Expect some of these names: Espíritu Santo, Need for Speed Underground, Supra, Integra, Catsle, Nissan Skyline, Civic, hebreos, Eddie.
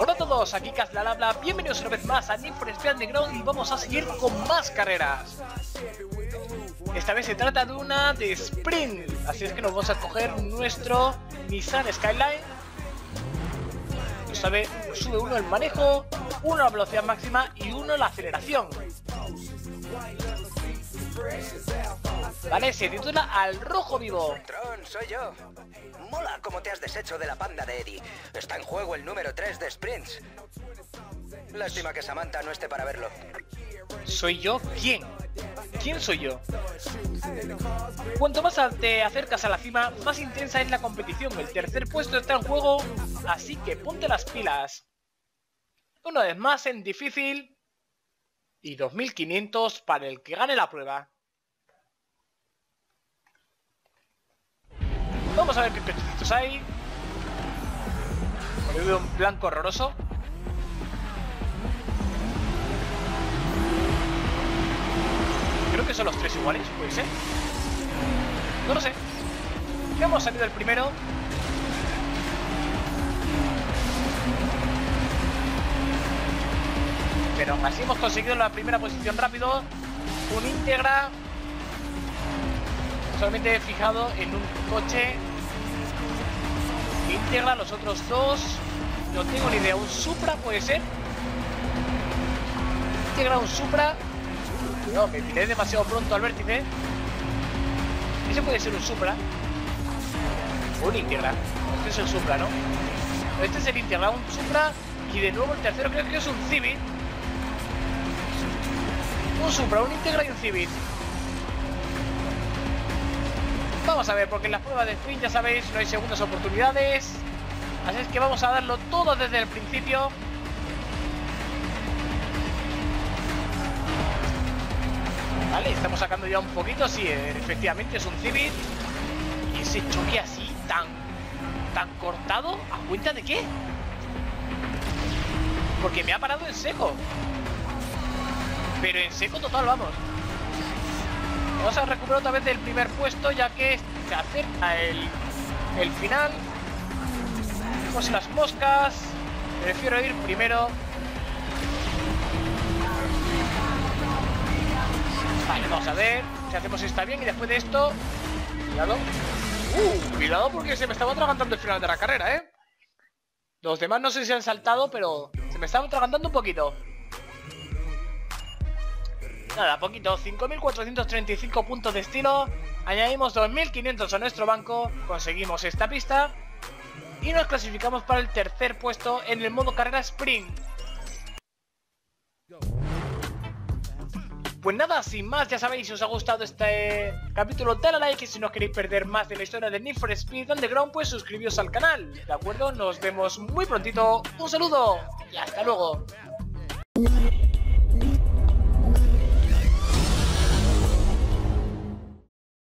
Hola a todos, aquí Catsle habla, bienvenidos una vez más a Need for Speed Underground y vamos a seguir con más carreras. Esta vez se trata de una de sprint, así es que nos vamos a coger nuestro Nissan Skyline. Sube uno el manejo, uno la velocidad máxima y uno la aceleración. Vale, se titula Al Rojo Vivo. Tron, soy yo. Mola cómo te has deshecho de la panda de Eddie. Está en juego el número 3 de sprints. Lástima que Samantha no esté para verlo. ¿Soy yo? ¿Quién? ¿Quién soy yo? Cuanto más te acercas a la cima, más intensa es la competición. El tercer puesto está en juego, así que ponte las pilas. Una vez más en difícil y 2500 para el que gane la prueba. Vamos a ver qué cochecitos hay. Por ahí veo un blanco horroroso. Creo que son los tres iguales, puede ser. No lo sé. Ya hemos salido el primero. Pero así hemos conseguido la primera posición rápido. Un Integra. Solamente he fijado en un coche. Integra, los otros dos. No tengo ni idea. Un Supra puede ser. Integra, un Supra. No, me tiré demasiado pronto al vértice. Ese puede ser un Supra. Un Integra. Este es el Supra, ¿no? Este es el Integra, un Supra. Y de nuevo el tercero creo que es un Civic. Un Supra, un Integra y un Civic. Vamos a ver, porque en las pruebas de sprint, ya sabéis, no hay segundas oportunidades. Así es que vamos a darlo todo desde el principio. Vale, estamos sacando ya un poquito. Sí, efectivamente es un Civic. Y ese choque así, tan cortado, ¿a cuenta de qué? Porque me ha parado en seco. Pero en seco total, vamos. Vamos a recuperar otra vez del primer puesto, ya que se acerca el final. Como si las moscas. Prefiero ir primero. Vale, vamos a ver si hacemos está bien y después de esto. Cuidado. Cuidado porque se me estaba atragantando el final de la carrera, ¿eh? Los demás no sé si se han saltado, pero se me estaba atragantando un poquito. Nada, poquito, 5.435 puntos de estilo, añadimos 2.500 a nuestro banco, conseguimos esta pista y nos clasificamos para el tercer puesto en el modo carrera sprint. Pues nada, sin más, ya sabéis, si os ha gustado este capítulo, dale a like y si no queréis perder más de la historia de Need for Speed Underground, pues suscribíos al canal, ¿de acuerdo? Nos vemos muy prontito, un saludo y hasta luego.